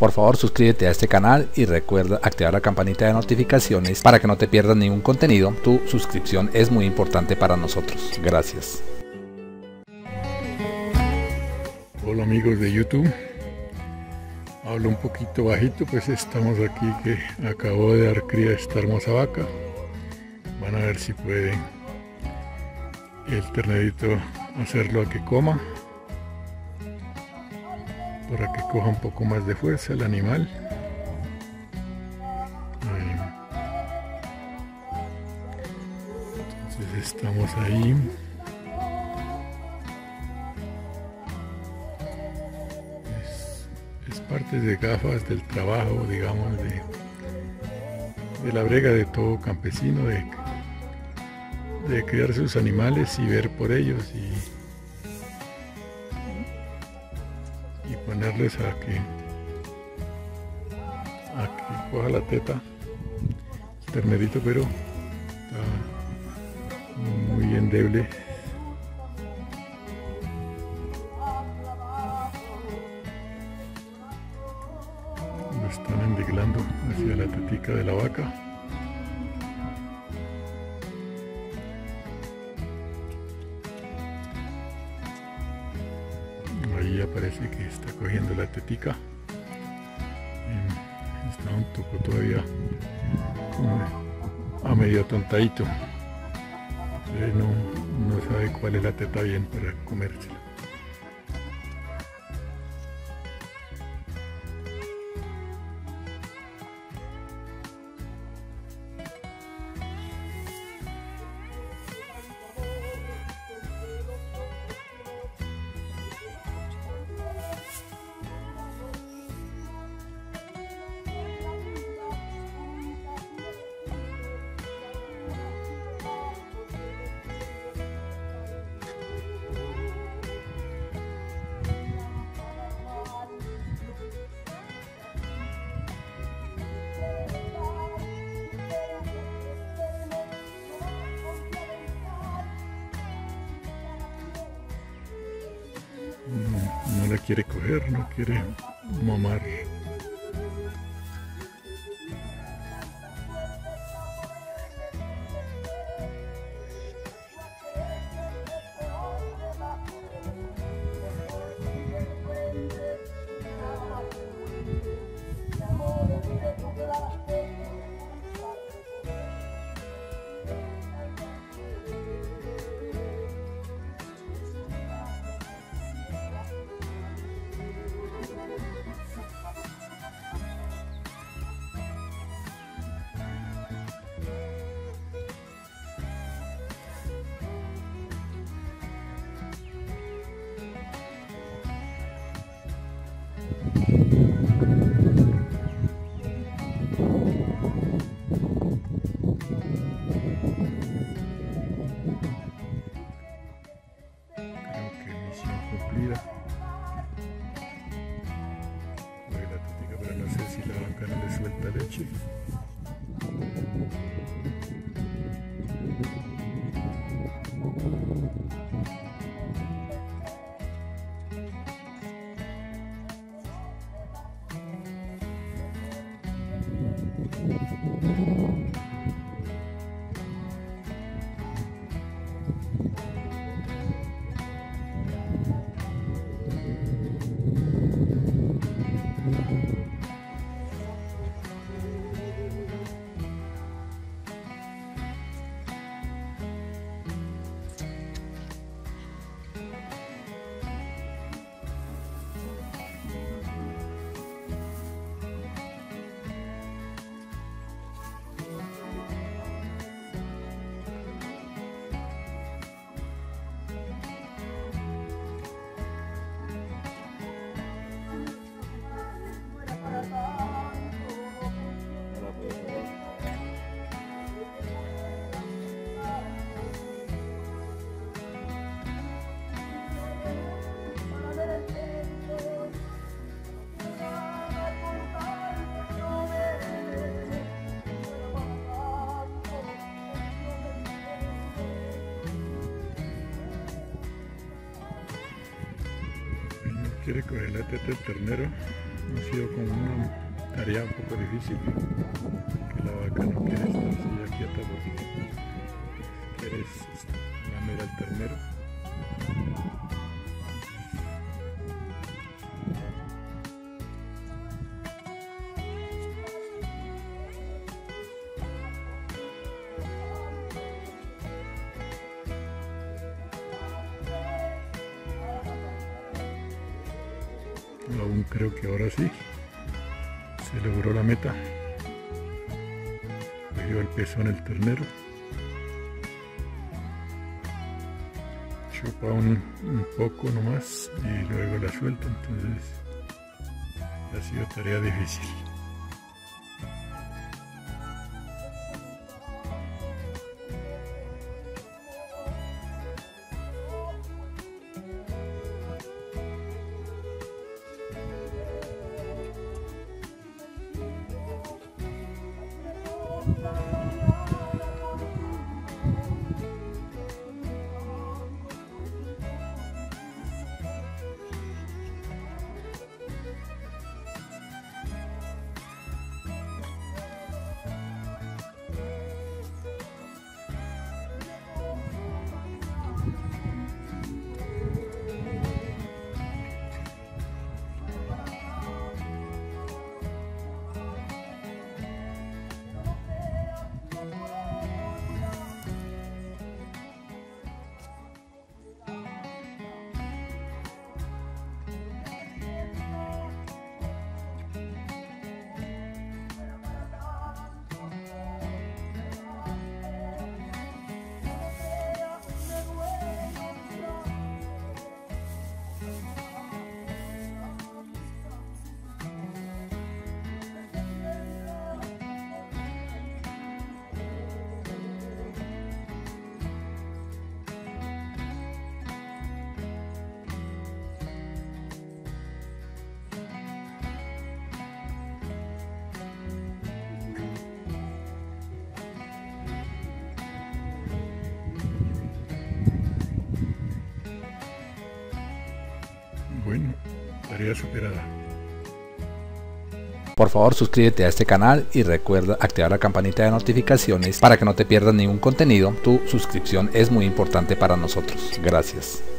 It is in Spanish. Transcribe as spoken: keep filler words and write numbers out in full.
Por favor, suscríbete a este canal y recuerda activar la campanita de notificaciones para que no te pierdas ningún contenido. Tu suscripción es muy importante para nosotros. Gracias. Hola amigos de YouTube. Hablo un poquito bajito, pues estamos aquí que acabo de dar cría a esta hermosa vaca. Van a ver si puede el ternerito hacerlo a que coma, para que coja un poco más de fuerza el animal. Entonces estamos ahí. Es, es parte de gafas del trabajo, digamos, de, de la brega de todo campesino, de, de criar sus animales y ver por ellos y ponerles a que, a que coja la teta el ternerito, pero está muy endeble. Lo están endeblando hacia la tetica de la vaca. Ya parece que está cogiendo la tetica. Está un poco todavía a medio tontadito. No, no sabe cuál es la teta bien para comérsela. No la quiere coger, no quiere mamar. Leche. Quiere coger la teta del ternero. ha sido como una tarea un poco difícil, que la vaca no quiere estar silla quieta porque quiere lamer al ternero. Aún creo que ahora sí se logró la meta. Cogió el pezón el ternero, chupa un, un poco nomás y luego la suelta. Entonces ha sido tarea difícil. Bueno, tarea superada. Por favor, suscríbete a este canal y recuerda activar la campanita de notificaciones para que no te pierdas ningún contenido. Tu suscripción es muy importante para nosotros. Gracias.